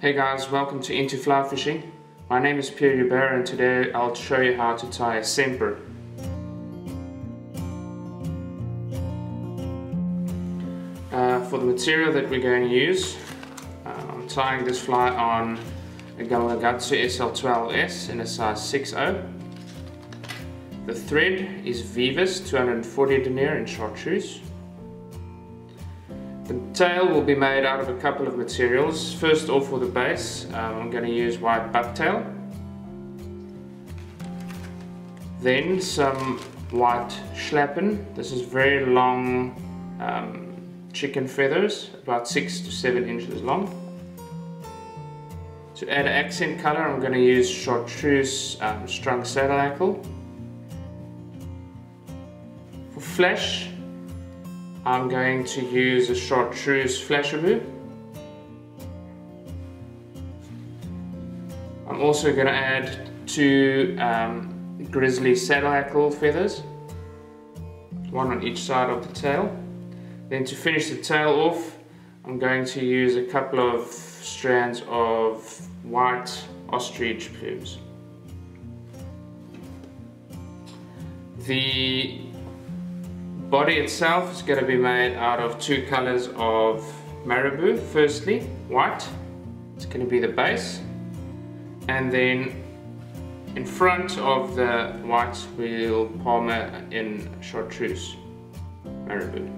Hey guys, welcome to Into Fly Fishing. My name is Pierre Hubert and today I'll show you how to tie a Semper. For the material that we're going to use, I'm tying this fly on a Gamakatsu SL-12S in a size 6/0. The thread is Vivas 240 denier in chartreuse. The tail will be made out of a couple of materials. First off, for the base, I'm going to use white bucktail, then some white schlappen. This is very long chicken feathers, about 6 to 7 inches long. To add an accent color, I'm going to use chartreuse strung saddle hackle. For flash, I'm going to use a chartreuse flashaboo. I'm also going to add two grizzly saddle hackle feathers, one on each side of the tail. Then to finish the tail off, I'm going to use a couple of strands of white ostrich plumes. The body itself is going to be made out of two colors of marabou. Firstly, white, it's going to be the base, and then in front of the white we'll palmer in chartreuse marabou.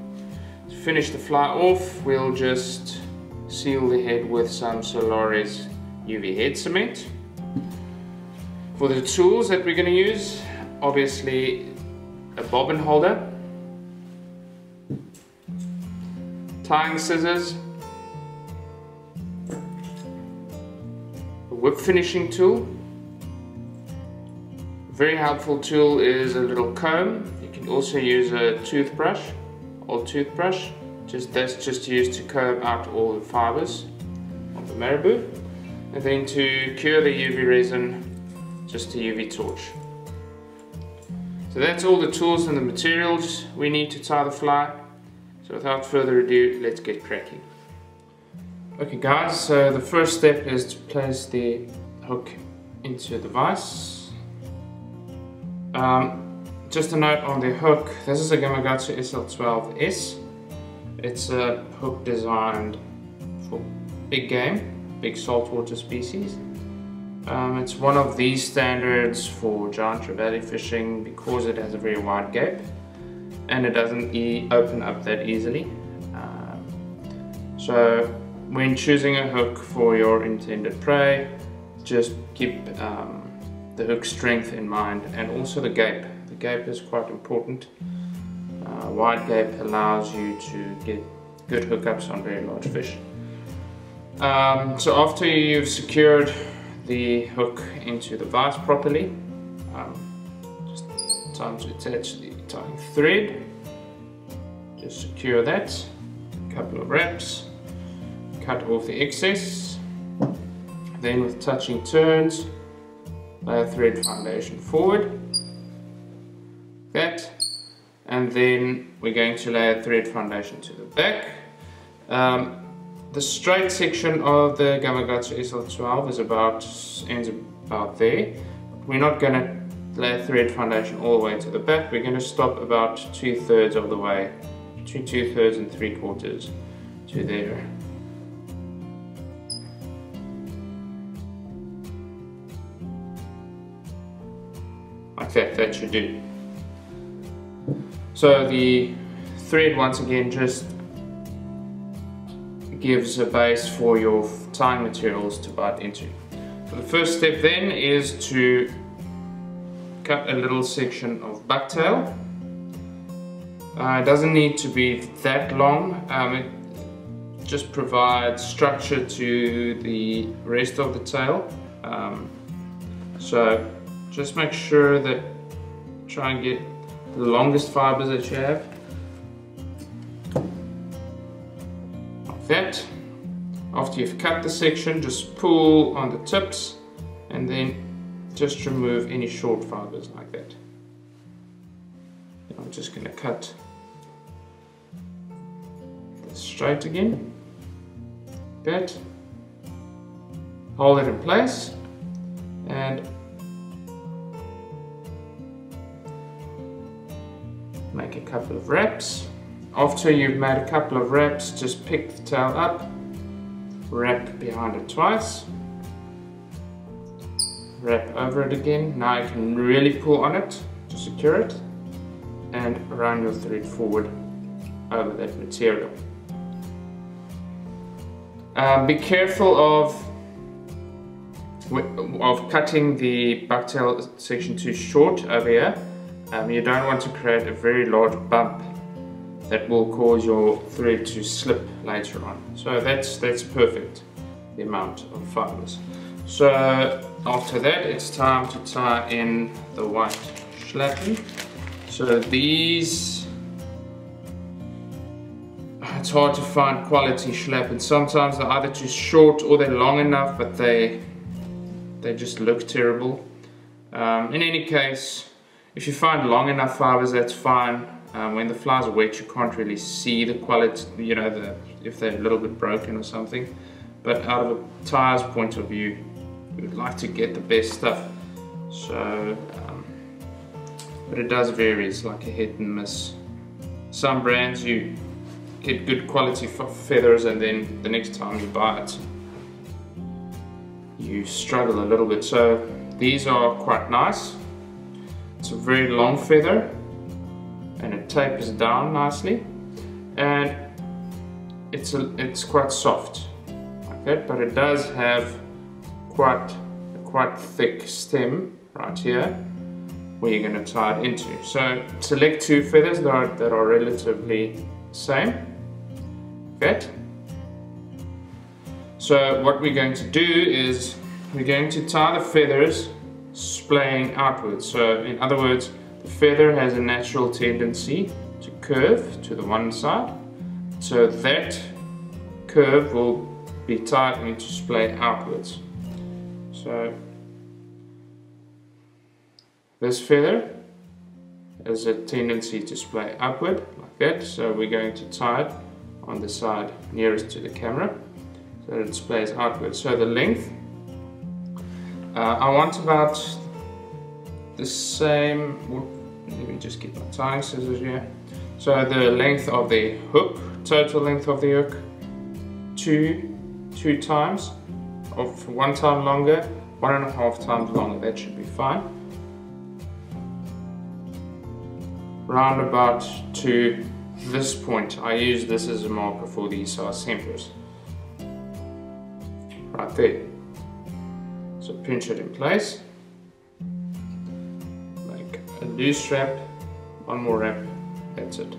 To finish the fly off, we'll just seal the head with some Solarez UV head cement. For the tools that we're going to use, obviously a bobbin holder, tying scissors, a whip finishing tool. A very helpful tool is a little comb. You can also use a toothbrush, old toothbrush. That's just used to comb out all the fibers of the marabou. And then to cure the UV resin, just a UV torch. So that's all the tools and the materials we need to tie the fly. So without further ado, let's get cracking. Okay guys, so the first step is to place the hook into the vise. Just a note on the hook, this is a Gamakatsu SL-12S. It's a hook designed for big game, big saltwater species. It's one of the standards for giant trevally fishing because it has a very wide gape. And it doesn't open up that easily. So when choosing a hook for your intended prey, just keep the hook strength in mind and also the gape. The gape is quite important. Wide gape allows you to get good hookups on very large fish. So after you've secured the hook into the vise properly, just time to attach the tying thread, just secure that, a couple of wraps, cut off the excess, then with touching turns, lay a thread foundation forward, that, and then we're going to lay a thread foundation to the back. The straight section of the Gamakatsu SL-12 ends about there. We're not going to lay thread foundation all the way to the back. We're going to stop about 2/3 of the way, between 2/3 and 3/4 to there. Like that, that should do. So the thread once again just gives a base for your tying materials to bite into. So the first step then is to cut a little section of bucktail. It doesn't need to be that long, it just provides structure to the rest of the tail. So just make sure that, try and get the longest fibers that you have. Like that. After you've cut the section, just pull on the tips and then just remove any short fibers like that. I'm just going to cut this straight again. That. hold it in place, and make a couple of wraps. After you've made a couple of wraps, just pick the tail up, wrap behind it twice, wrap over it again. Now you can really pull on it to secure it, and run your thread forward over that material. Be careful of cutting the bucktail section too short over here. You don't want to create a very large bump that will cause your thread to slip later on. So that's perfect, the amount of fibers. So after that, it's time to tie in the white schlappen. So these, it's hard to find quality schlappen. Sometimes they're either too short or they're long enough, but they just look terrible. In any case, if you find long enough fibers, that's fine. When the flies are wet, you can't really see the quality, you know, if they're a little bit broken or something. But out of a tie's point of view, we would like to get the best stuff. So. But it does vary, it's like a hit and miss. Some brands you get good quality feathers, and then the next time you buy it, you struggle a little bit. So these are quite nice. It's a very long feather and it tapers down nicely, and it's quite soft like that, but it does have quite thick stem right here, where you're going to tie it into. So select two feathers that are relatively same. That. So what we're going to do is we're going to tie the feathers splaying outwards. So in other words, the feather has a natural tendency to curve to the one side. So that curve will be tied into splay outwards. So this feather has a tendency to splay upward like that, so we're going to tie it on the side nearest to the camera so that it splays outward. So the length, I want about the same. Let me just get my tying scissors here. So the length of the hook, total length of the hook, two times, of one time longer, 1.5 times longer. That should be fine. Round about to this point. I use this as a marker for these size Sempers. Right there. So pinch it in place. Make a loose wrap, one more wrap, that's it.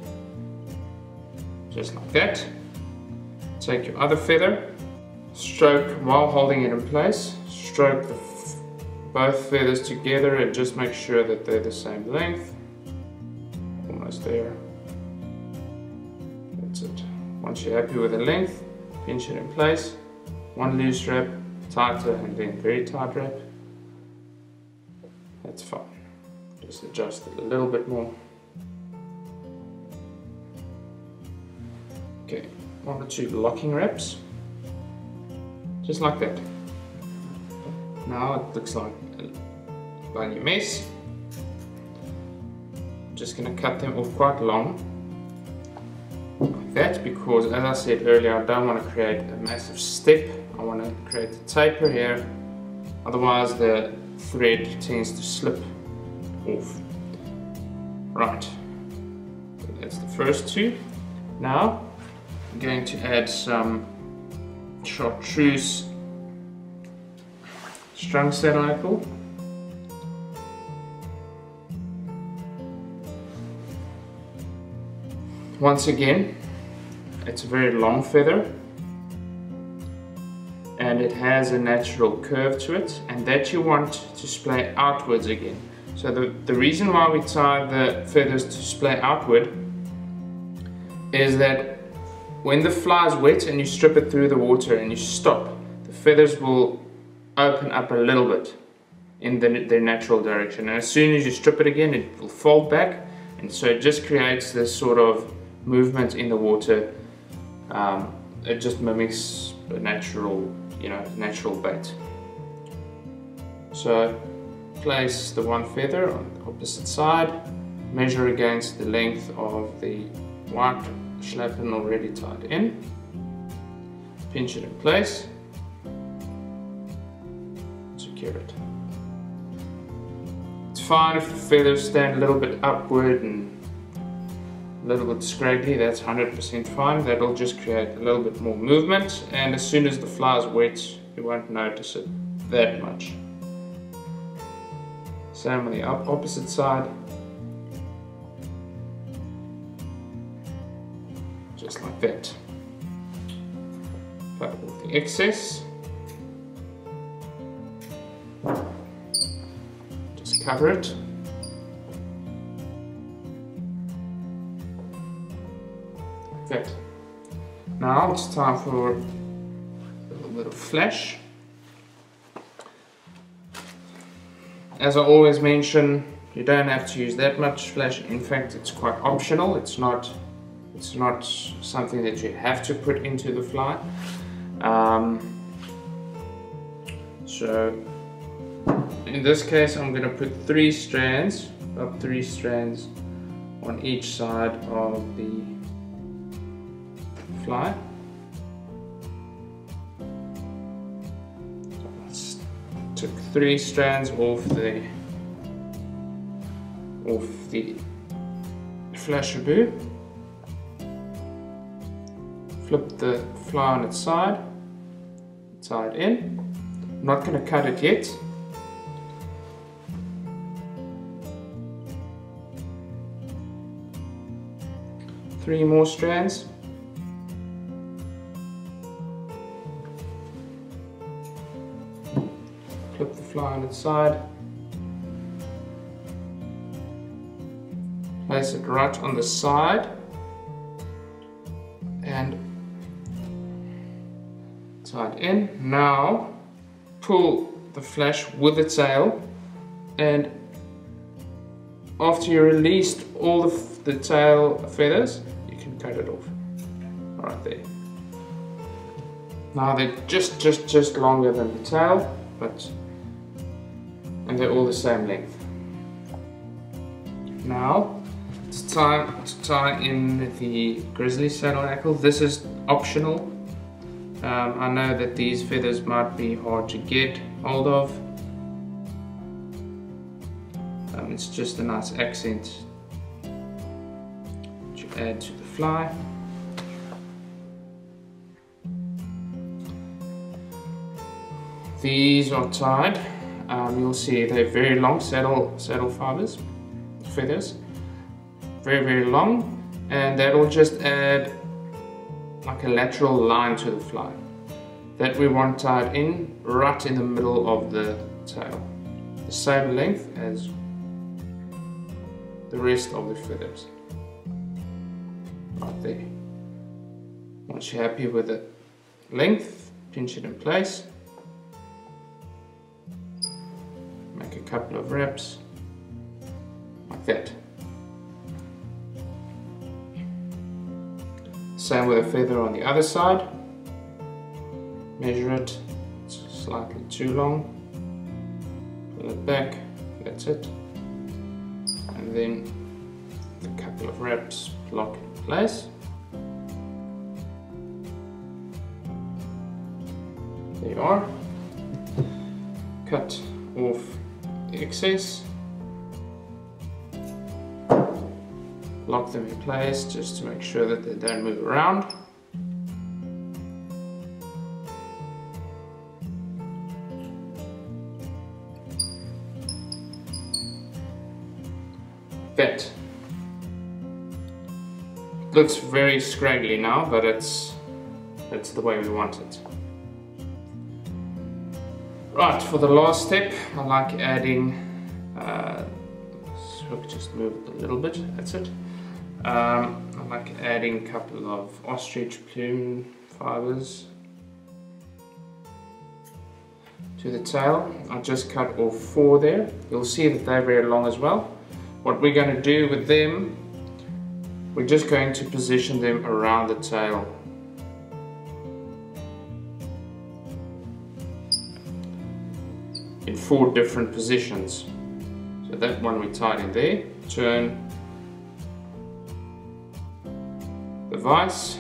Just like that. Take your other feather, stroke while holding it in place, stroke both feathers together and just make sure that they're the same length. There. That's it. Once you're happy with the length, pinch it in place, one loose wrap, tighter, and then very tight wrap. That's fine. Just adjust it a little bit more. Okay, 1 or 2 locking wraps. Just like that. Now it looks like a bloody mess. Just going to cut them off quite long like that, because as I said earlier, I don't want to create a massive step. I want to create a taper here, otherwise the thread tends to slip off. Right, so that's the first two. Now I'm going to add some chartreuse strung saddle. Once again, it's a very long feather and it has a natural curve to it, and that you want to splay outwards again. So the reason why we tie the feathers to splay outward is that when the fly is wet and you strip it through the water and you stop, the feathers will open up a little bit in their natural direction, and as soon as you strip it again, it will fold back, and so it just creates this sort of movement in the water. It just mimics a natural bait. So place the one feather on the opposite side, measure against the length of the white schlappen already tied in, pinch it in place, secure it. It's fine if the feathers stand a little bit upward and a little bit scraggly, that's 100% fine. That'll just create a little bit more movement, and as soon as the fly is wet you won't notice it that much. Same on the opposite side, just like that. Play with the excess, just cover it. Good. Now it's time for a little bit of flash. As I always mention, you don't have to use that much flash. In fact, it's quite optional. It's not something that you have to put into the fly. So in this case, I'm going to put three strands, about three strands on each side of the fly. Took three strands off the flashaboo. Flip the fly on its side, tie it in. I'm not going to cut it yet. Three more strands. Flip the fly on its side. Place it right on the side. And tie it in. Now pull the flash with the tail, and after you released all the tail feathers, you can cut it off. Right there. Now they're just longer than the tail, but and they're all the same length. Now it's time to tie in the grizzly saddle hackle. This is optional. I know that these feathers might be hard to get hold of. It's just a nice accent to add to the fly. These are tied. You'll see they're very long saddle fibers, feathers, very long, and that'll just add like a lateral line to the fly that we want tied in right in the middle of the tail, the same length as the rest of the feathers. Right there. Once you're happy with the length, pinch it in place. Make a couple of wraps like that. Same with a feather on the other side. Measure it, it's slightly too long. Pull it back, that's it. And then a couple of wraps, lock it in place. There you are. Cut off the excess. Lock them in place just to make sure that they don't move around. That looks very scraggly now, but that's the way we want it. Right, for the last step, I like adding, so just move it a little bit, that's it. I like adding a couple of ostrich plume fibers to the tail. I just cut all four there. You'll see that they're very long as well. What we're going to do with them, we're just going to position them around the tail. in four different positions. So that one we tied in there, turn the vise,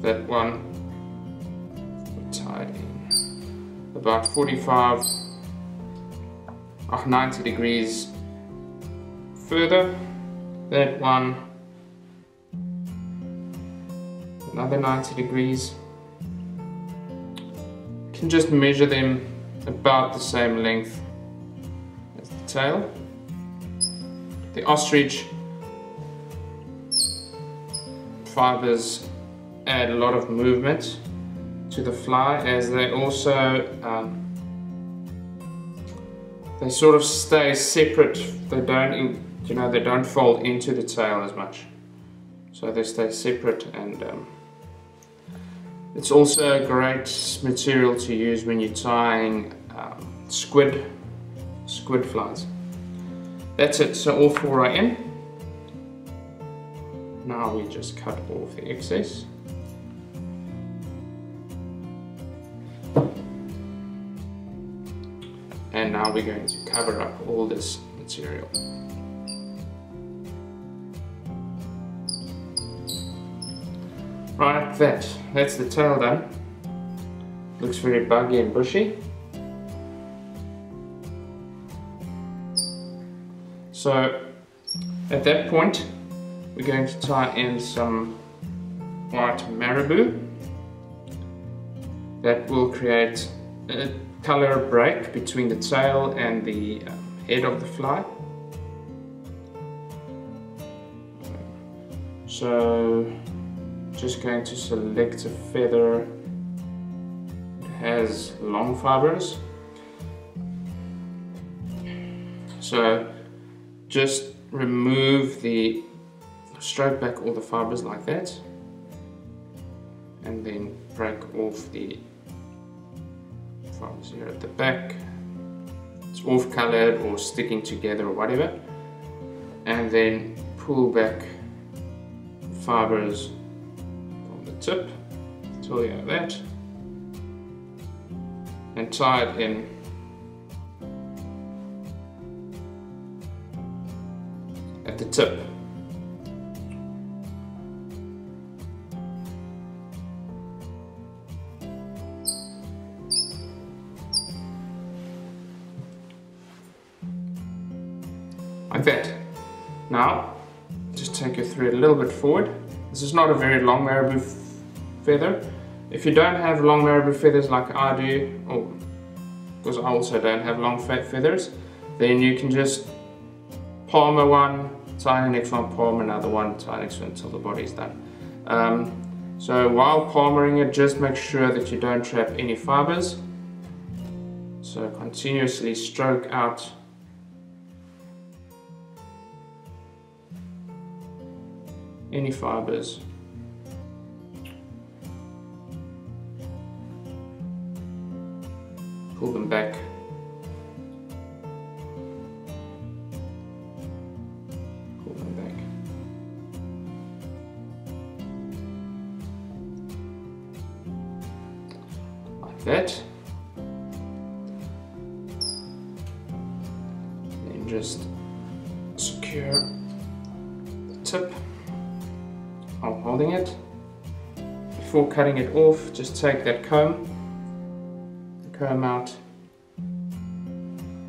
that one we tied in about 90 degrees further, that one another 90 degrees. You can just measure them about the same length as the tail. The ostrich fibers add a lot of movement to the fly, as they also they sort of stay separate. They don't, you know, they don't fold into the tail as much, so they stay separate. And it's also a great material to use when you're tying squid flies. That's it, so all four are in. Now we just cut off the excess. And now we're going to cover up all this material. Right, that's the tail done. Looks very buggy and bushy. So at that point, we're going to tie in some white marabou. That will create a color break between the tail and the head of the fly. So just going to select a feather that has long fibers. So just remove the stroke back all the fibers like that, and then break off the fibers here at the back. It's off colored or sticking together or whatever, and then pull back fibers from the tip until you have that, and tie it in at the tip. Like that. Now, just take you through it a little bit forward. This is not a very long marabou feather. If you don't have long marabou feathers like I do, or because I also don't have long feathers, then you can just palmer one, tie the next one, palmer another one, tie the next one until the body is done. So while palmering it, just make sure that you don't trap any fibers. So continuously stroke out any fibers. Pull them back. Pull them back. Like that. Then just secure the tip. I'm holding it. Before cutting it off, just take that comb out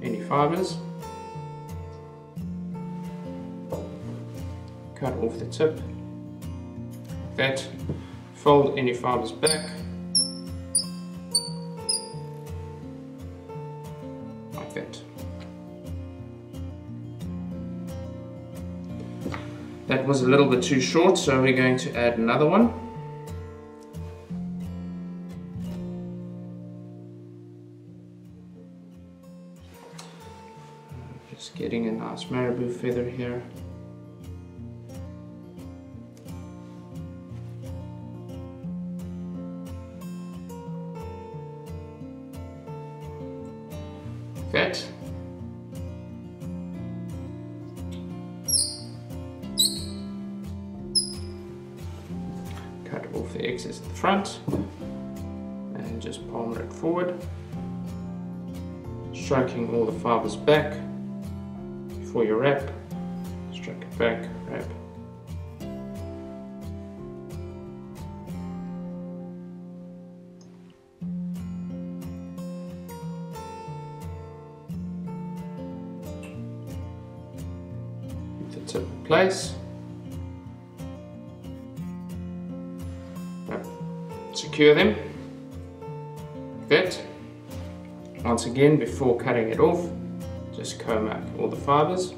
any fibers, cut off the tip, that, fold any fibers back, like that. That was a little bit too short, so we're going to add another one. Just getting a nice marabou feather here. That. Off the excess at the front and just palm it forward. striking all the fibers back before you wrap. Strike it back, wrap. Keep the tip in place. Wrap. Secure them. That. Once again, before cutting it off, just comb out all the fibers,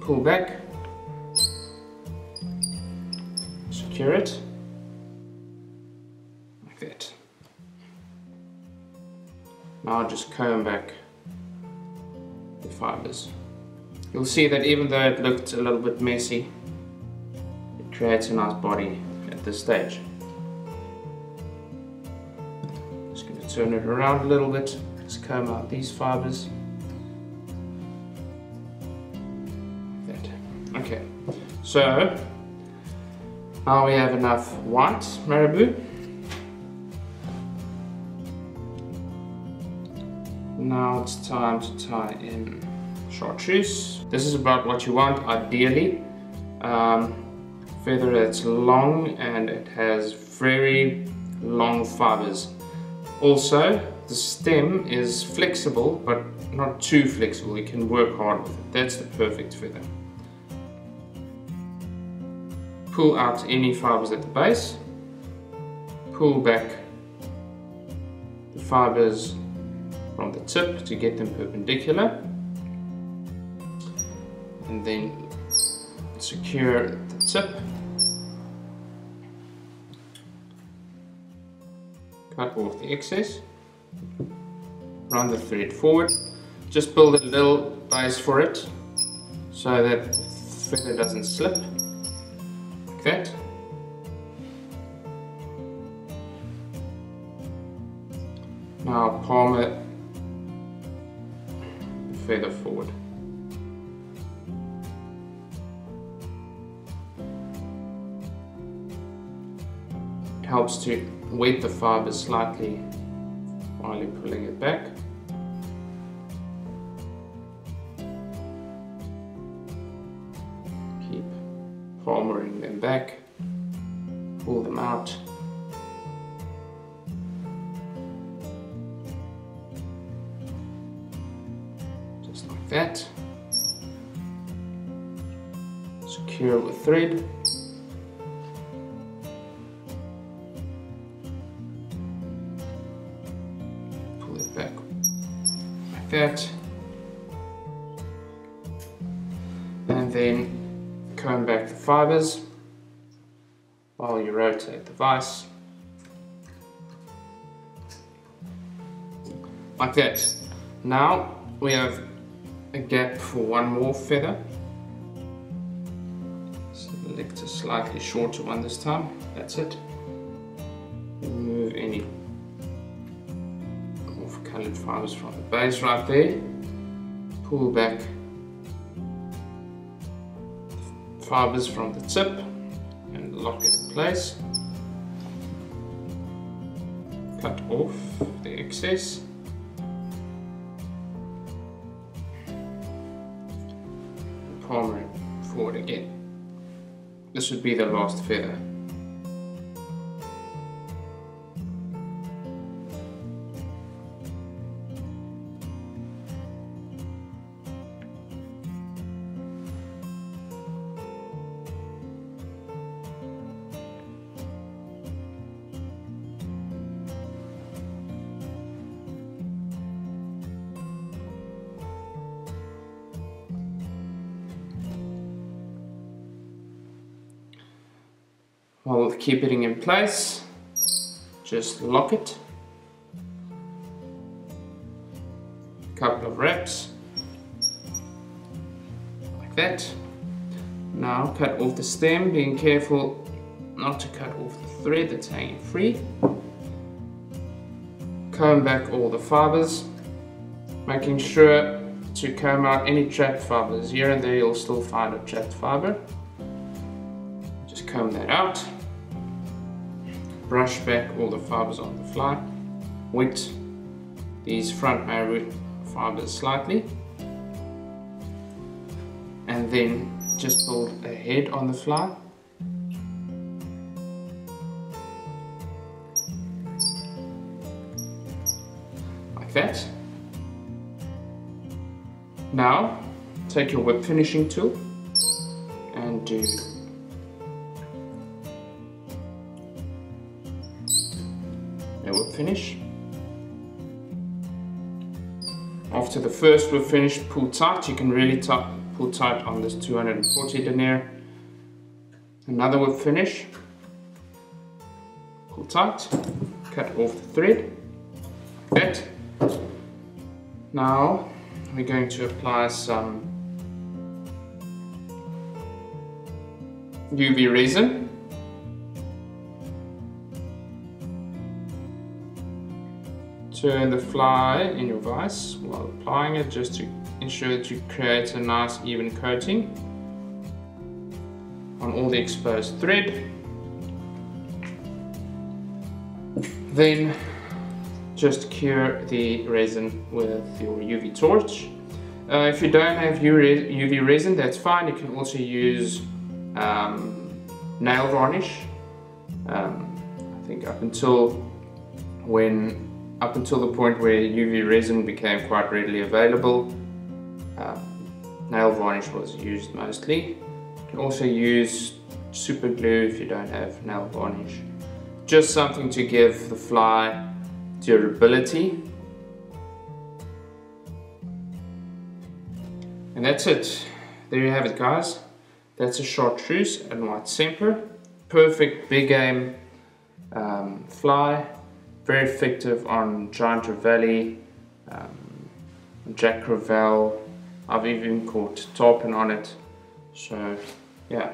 pull back, secure it, like that. Now just comb back the fibers. You'll see that even though it looked a little bit messy, it creates a nice body at this stage. Turn it around a little bit, just comb out these fibers. That. Okay, so now we have enough white marabou. Now it's time to tie in chartreuse. This is about what you want ideally. Feather that's long and it has very long fibers. Also, the stem is flexible, but not too flexible. You can work hard with it. That's the perfect feather. Pull out any fibers at the base. Pull back the fibers from the tip to get them perpendicular. And then secure the tip. Cut off the excess, run the thread forward, just build a little base for it so that the feather doesn't slip, like that. Now palm it, the feather forward. It helps to wet the fiber slightly while you're pulling it back. Keep palmering them back, pull them out. Just like that. Secure with thread. That, and then comb back the fibers while you rotate the vise, like that. Now we have a gap for one more feather. Select a slightly shorter one this time, that's it. Remove any colored fibers from the base right there, pull back the fibers from the tip and lock it in place, cut off the excess, and palmer it forward again. This would be the last feather. I'll keep it in place, just lock it, a couple of wraps, like that. Now cut off the stem, being careful not to cut off the thread that's hanging free. Comb back all the fibers, making sure to comb out any trapped fibers. Here and there you'll still find a trapped fiber. Just comb that out. Brush back all the fibers on the fly, wet these front arrow fibers slightly, and then just build a head on the fly. Like that. Now, take your whip finishing tool and do a whip finish. After the first whip finish, pull tight. You can really pull tight on this 240 denier. Another whip finish, pull tight, cut off the thread, like that. Now we're going to apply some UV resin. Turn the fly in your vise while applying it, just to ensure that you create a nice even coating on all the exposed thread. Then just cure the resin with your UV torch. If you don't have UV resin, that's fine. You can also use nail varnish. I think up until the point where UV resin became quite readily available, nail varnish was used mostly. You can also use super glue if you don't have nail varnish. Just something to give the fly durability. And that's it. There you have it, guys. That's a chartreuse and white Semper. Perfect big game fly. Very effective on giant trevally, jack crevalle. I've even caught tarpon on it. So yeah,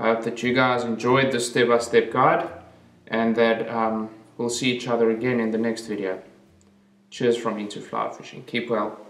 I hope that you guys enjoyed this step-by-step guide, and that we'll see each other again in the next video. Cheers from Into Fly Fishing. Keep well.